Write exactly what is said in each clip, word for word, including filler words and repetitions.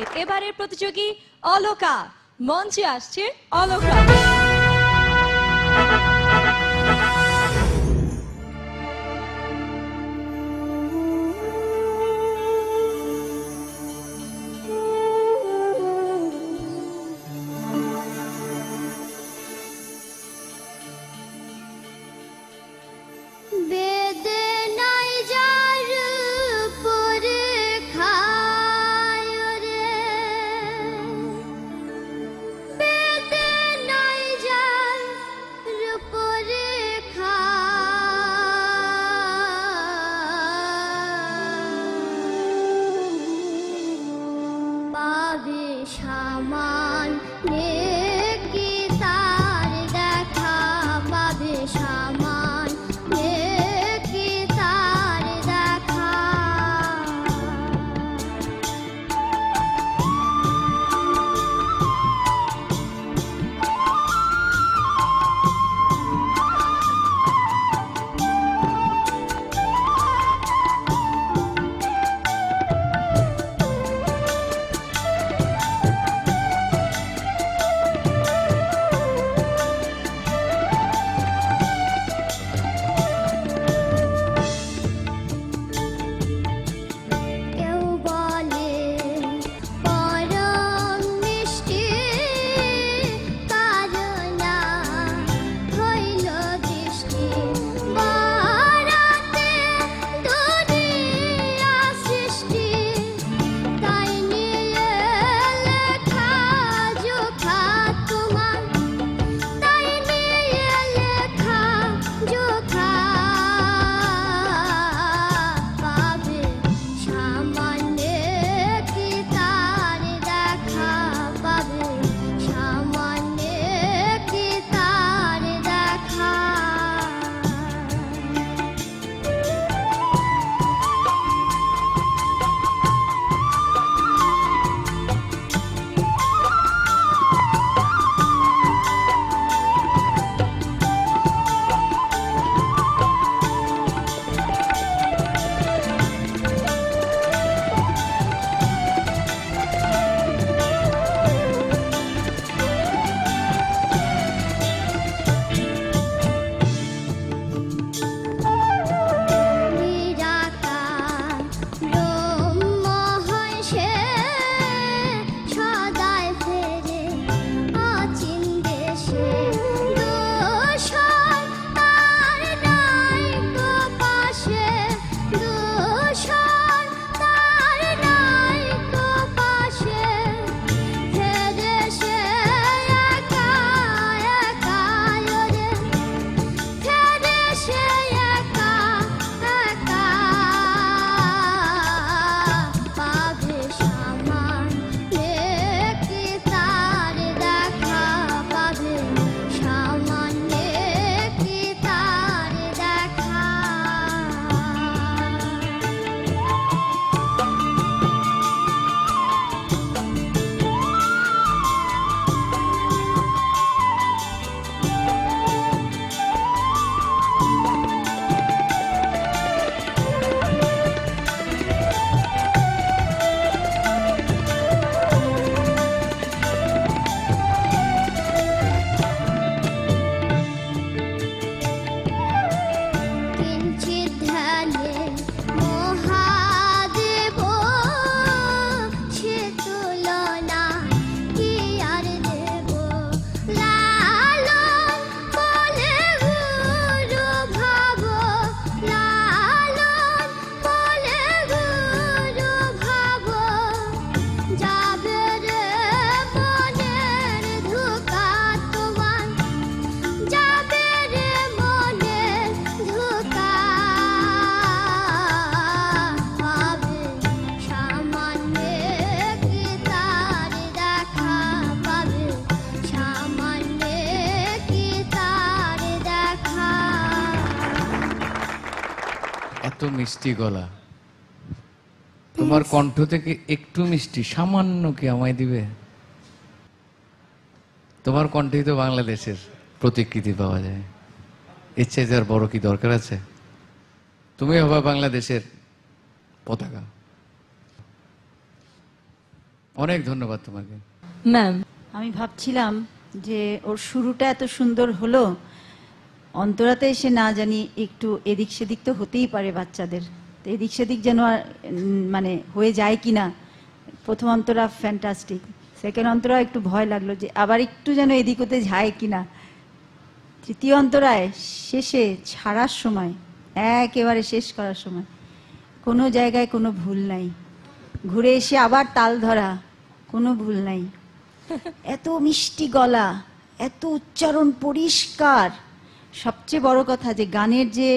সাথে এবারে প্রতিযোগী অলোকা মঞ্চে আসছে অলোকা मिस्टी गला तुम्हार कंठ थेके एकटू मिस्टी सामान्य कि आमाय दिबे तुम्हार कंठेई तो बांग्लादेशेर प्रतिकृति पावा जाय एर चेये आर बड़ कि दरकार आछे तुमी हबे बांग्लादेशेर पताका অনেক ধন্যবাদ তোমাকে ম্যাম। আমি ভাবছিলাম যে ওর শুরুটা এত সুন্দর হলো, অন্তরাতে এসে না জানি একটু এদিক সেদিক তো হতেই পারে বাচ্চাদের, তো এদিক সেদিক যেন আর মানে হয়ে যায় কিনা। প্রথম অন্তরা ফ্যান্টাস্টিক, সেকেন্ড অন্তরা একটু ভয় লাগলো যে আবার একটু যেন এদিক ওতে যায় কিনা। তৃতীয় অন্তরায় শেষে ছাড়ার সময়, একেবারে শেষ করার সময় কোনো জায়গায় কোনো ভুল নাই, ঘুরে এসে আবার তাল ধরা, কোনো ভুল নাই। এত মিষ্টি গলা, এত উচ্চারণ পরিষ্কার, সবচেয়ে বড় কথা যে গানের যে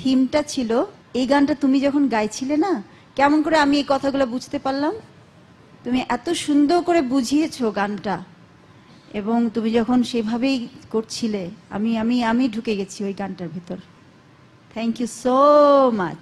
থিমটা ছিল, এই গানটা তুমি যখন গাইছিলে না, কেমন করে আমি এই কথাগুলো বুঝতে পারলাম, তুমি এত সুন্দর করে বুঝিয়েছো গানটা। এবং তুমি যখন সেভাবেই করছিলে, আমি আমি আমি ঢুকে গেছি ওই গানটার ভিতর। Thank you so much.